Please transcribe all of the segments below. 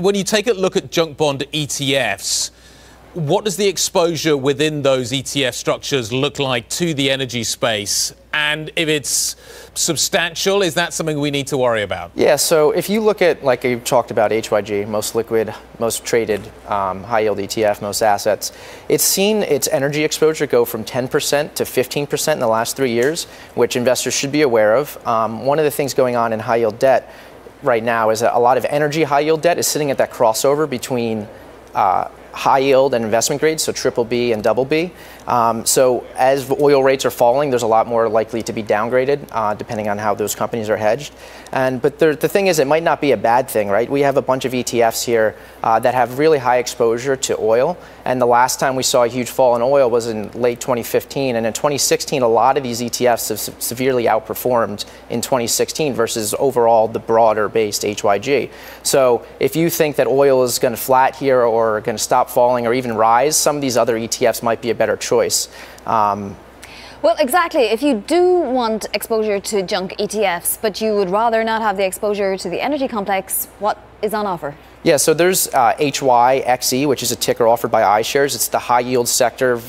when you take a look at junk bond ETFs, what does the exposure within those ETF structures look like to the energy space? And if it's substantial, is that something we need to worry about? Yeah, so if you look at, like you talked about, HYG, most liquid, most traded, high-yield ETF, most assets, it's seen its energy exposure go from 10% to 15% in the last 3 years, which investors should be aware of. One of the things going on in high-yield debt right now is that a lot of energy high-yield debt is sitting at that crossover between high yield and investment grade, so BBB and BB. So as oil rates are falling, there's a lot more likely to be downgraded, depending on how those companies are hedged. But the thing is, it might not be a bad thing, right? We have a bunch of ETFs here that have really high exposure to oil. And the last time we saw a huge fall in oil was in late 2015. And in 2016, a lot of these ETFs have severely outperformed in 2016 versus overall the broader based HYG. So if you think that oil is going to flat here or going to stop falling or even rise, some of these other ETFs might be a better choice. Well, exactly. If you do want exposure to junk ETFs, but you would rather not have the exposure to the energy complex, what is on offer? Yeah, so there's HYXE, which is a ticker offered by iShares. It's the high yield sector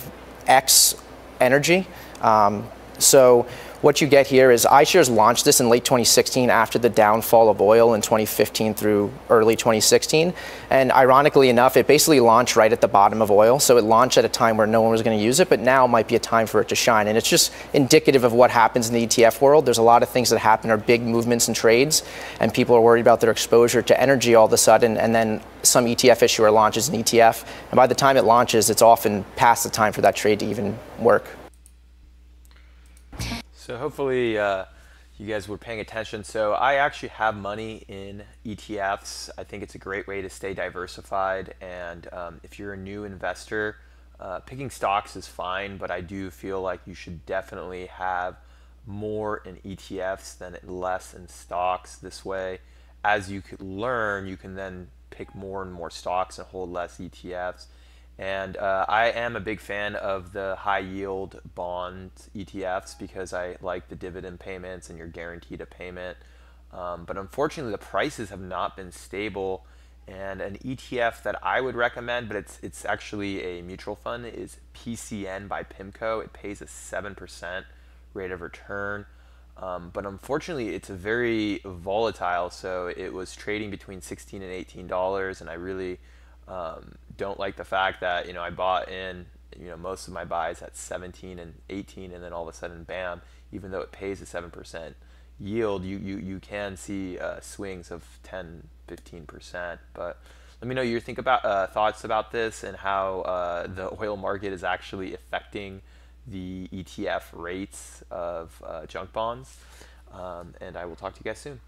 X energy. So what you get here is iShares launched this in late 2016 after the downfall of oil in 2015 through early 2016. And ironically enough, it basically launched right at the bottom of oil. So it launched at a time where no one was going to use it, but now might be a time for it to shine. And it's just indicative of what happens in the ETF world. There's a lot of things that happen are big movements and trades, and people are worried about their exposure to energy all of a sudden. And then some ETF issuer launches an ETF. And by the time it launches, it's often past the time for that trade to even work. So hopefully you guys were paying attention. So I actually have money in ETFs. I think it's a great way to stay diversified. And if you're a new investor, picking stocks is fine, but I do feel like you should definitely have more in ETFs than less in stocks. This way, as you could learn, you can then pick more and more stocks and hold less ETFs. And I am a big fan of the high yield bond ETFs because I like the dividend payments and you're guaranteed a payment. But unfortunately, the prices have not been stable. And an ETF that I would recommend, but it's actually a mutual fund, is PCN by PIMCO. It pays a 7% rate of return. But unfortunately, it's very volatile. So it was trading between $16 and $18, and I really don't like the fact that, you know, I bought in, you know, most of my buys at 17 and 18, and then all of a sudden, bam, even though it pays a 7% yield, you can see swings of 10, 15%. But let me know your thoughts about this and how the oil market is actually affecting the ETF rates of junk bonds. And I will talk to you guys soon.